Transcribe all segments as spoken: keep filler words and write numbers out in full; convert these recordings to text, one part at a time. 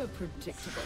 So predictable.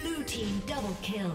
Blue team double kill.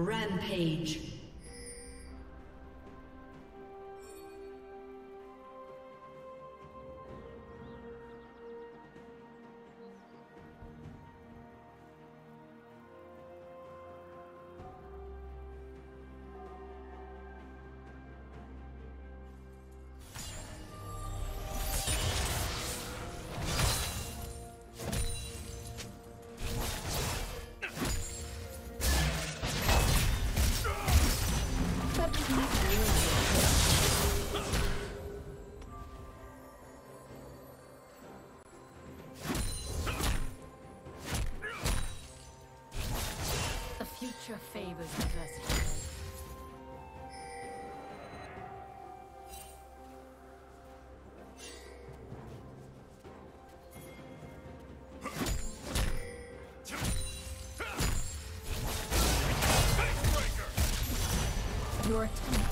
Rampage. Favors the blessing. Your time.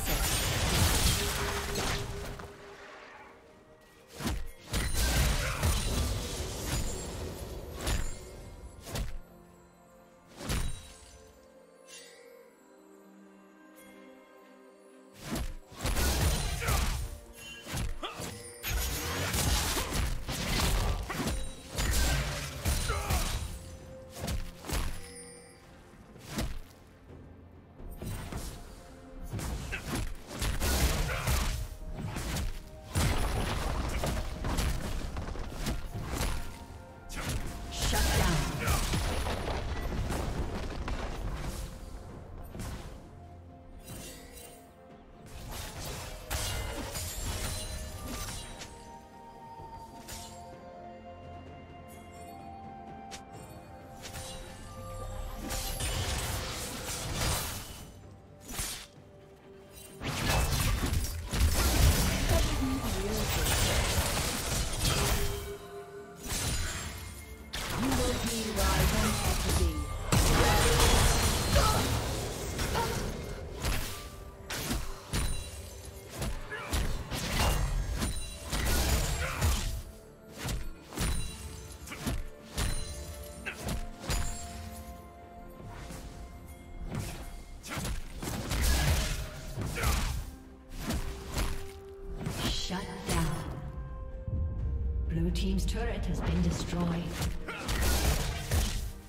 Team's turret has been destroyed.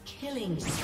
Killing spree.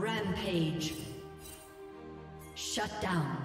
Rampage. Shut down.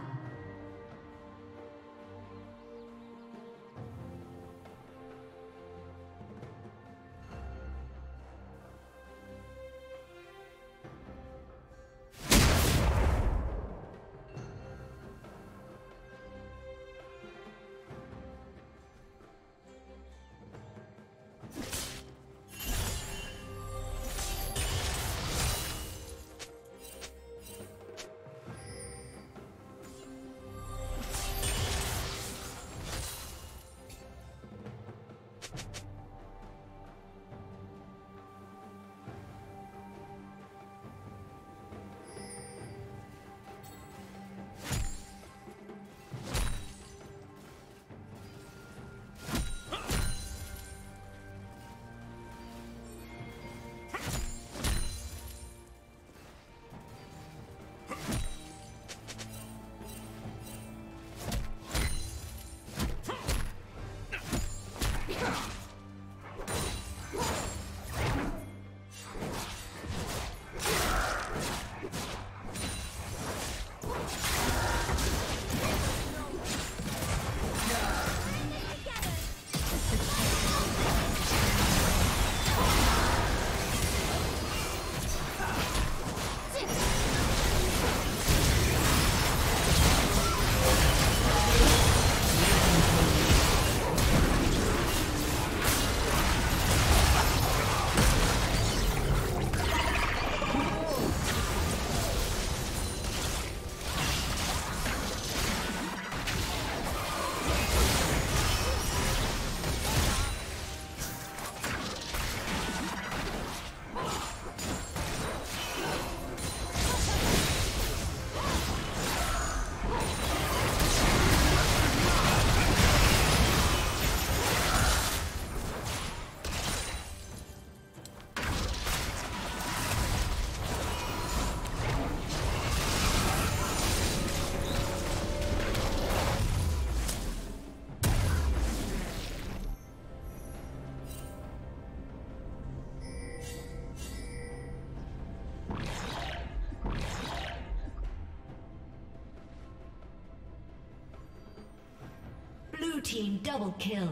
Team double kill.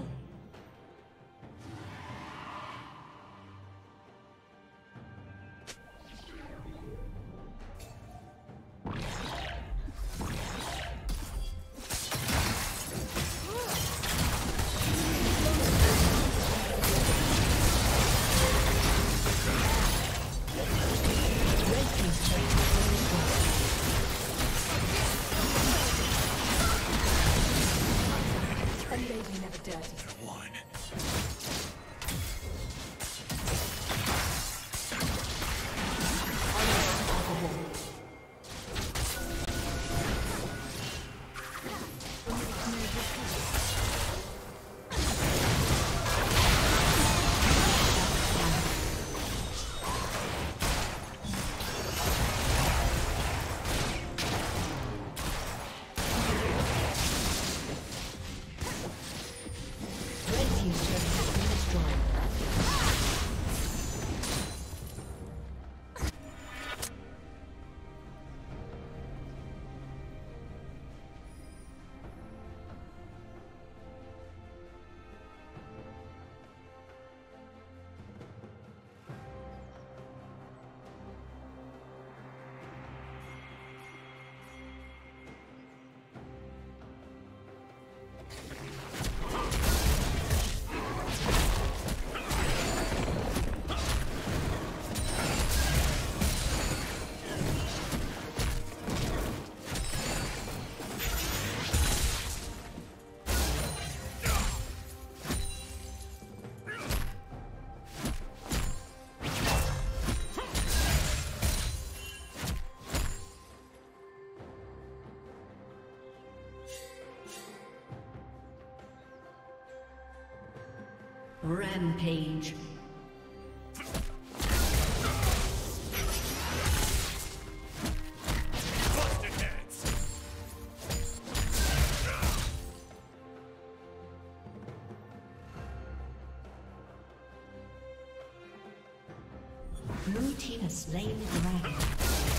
Rampage. Blue team has slain the dragon.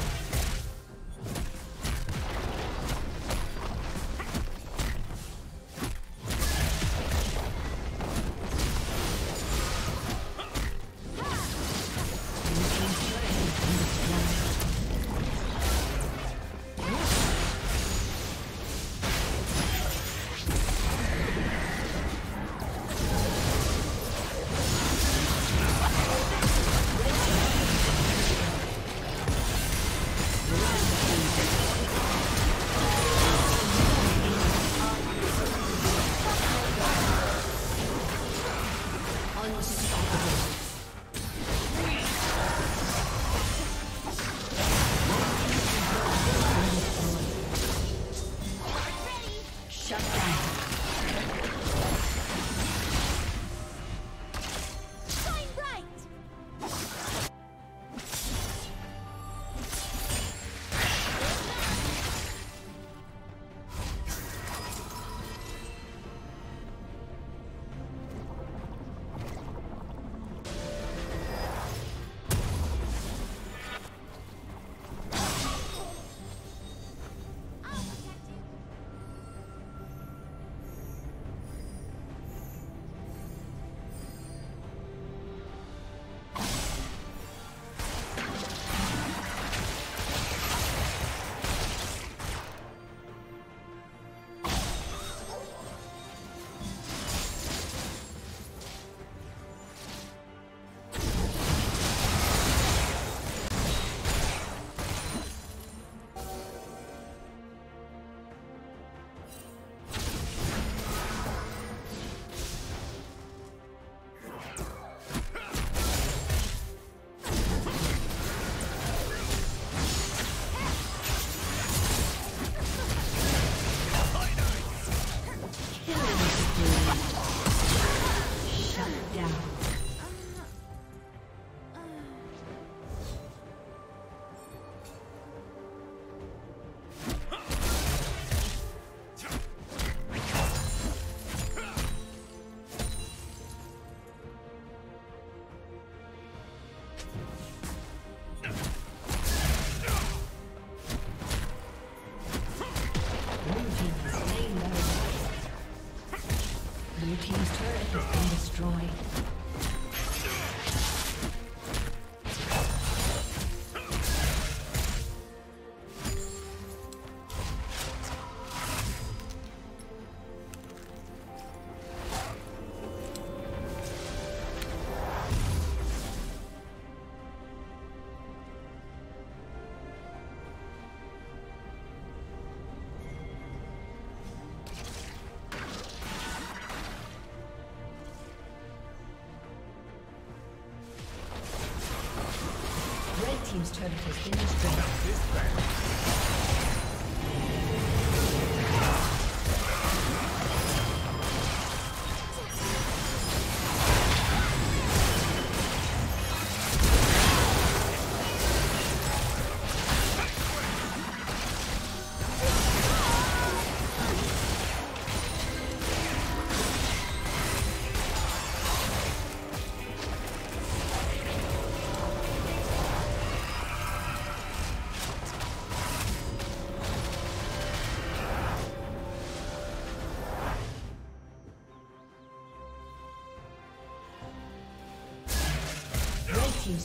team's turret has been destroyed. Team's turret has been destroyed. Team's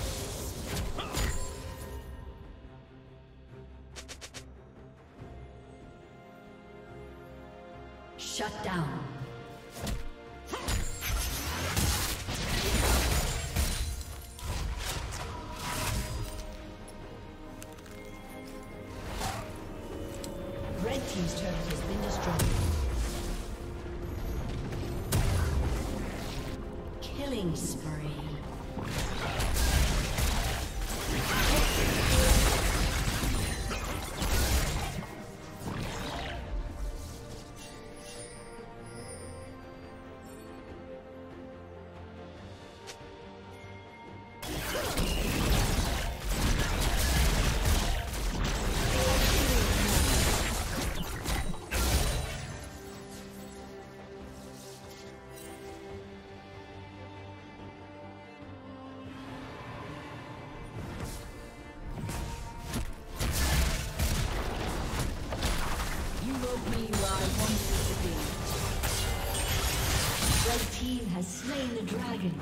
Slain the dragon.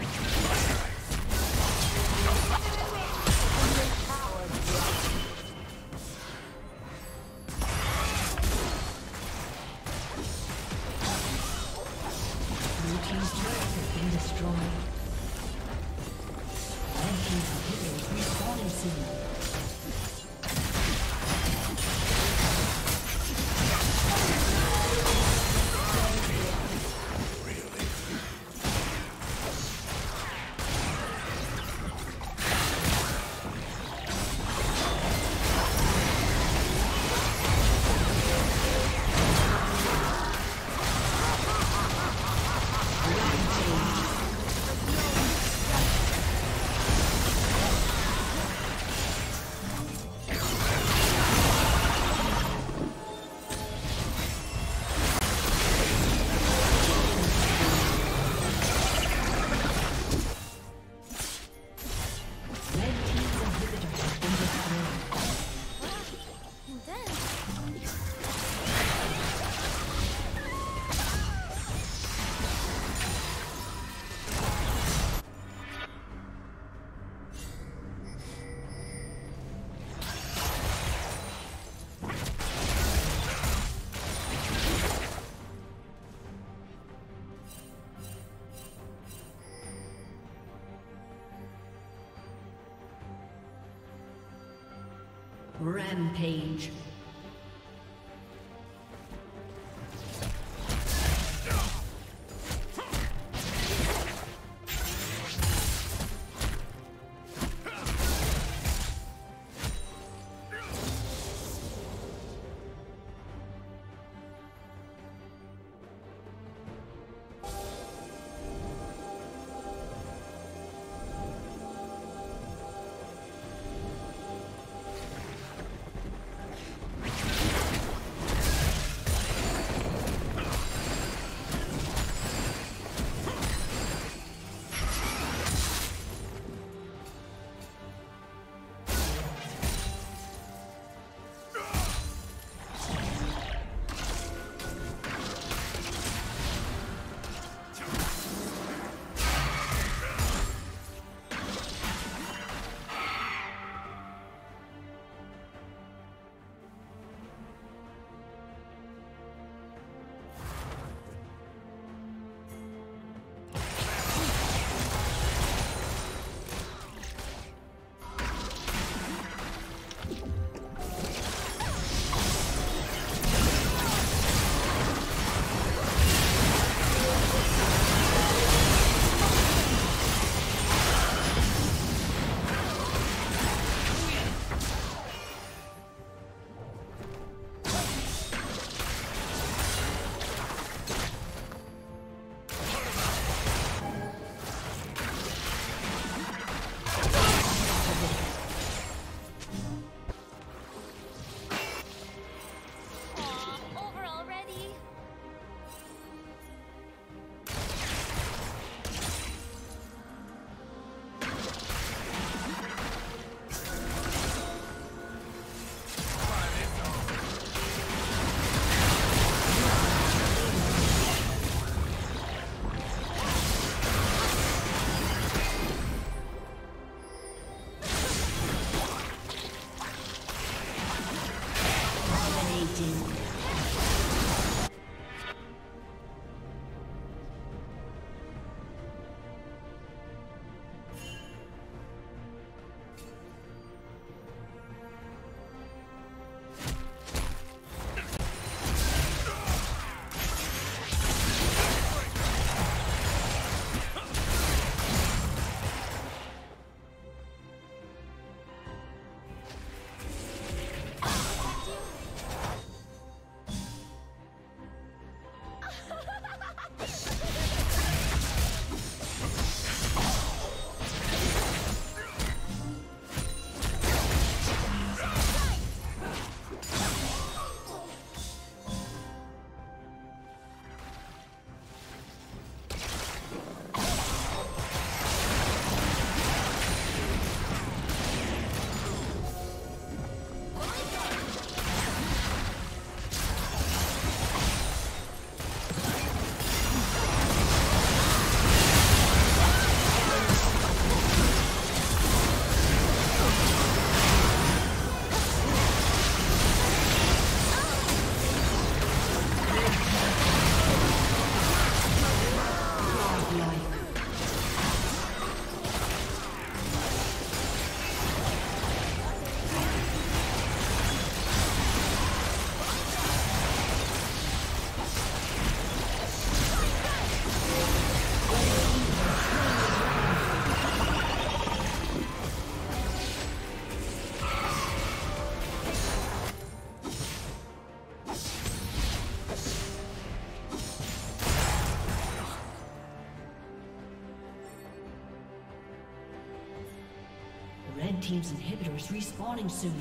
Rampage. Red team's inhibitor is respawning soon.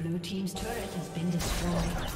Blue team's turret has been destroyed.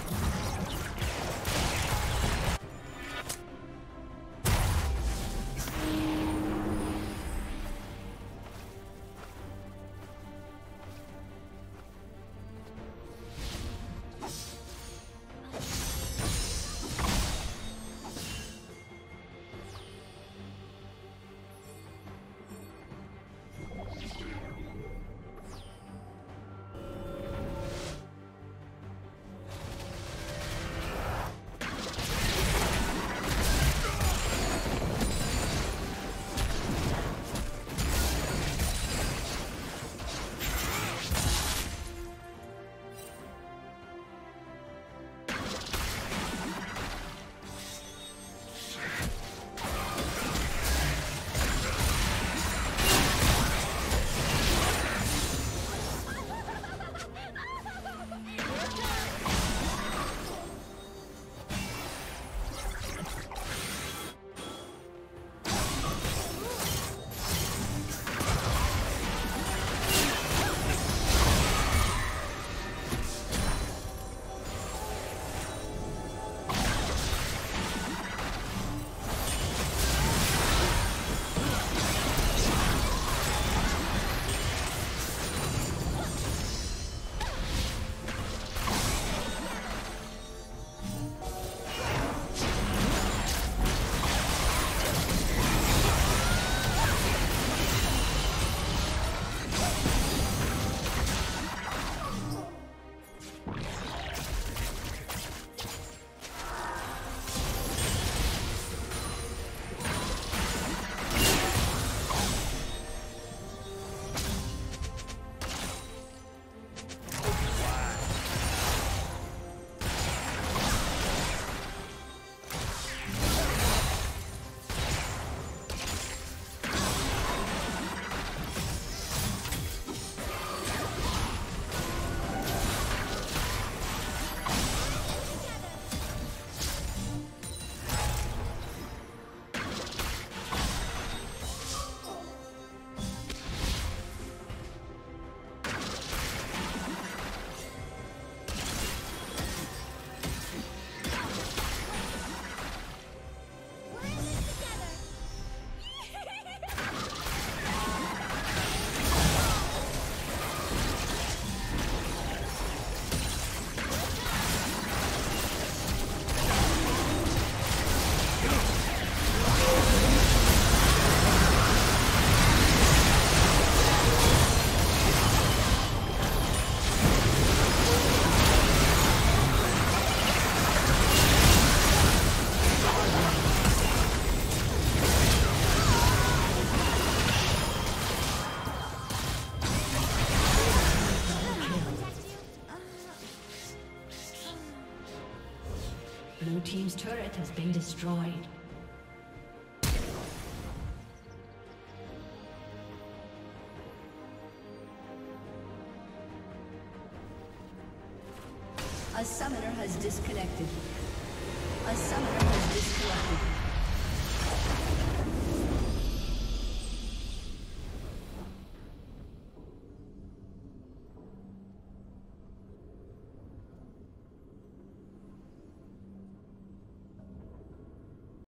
turret has been destroyed. A summoner has disconnected. A summoner has disconnected.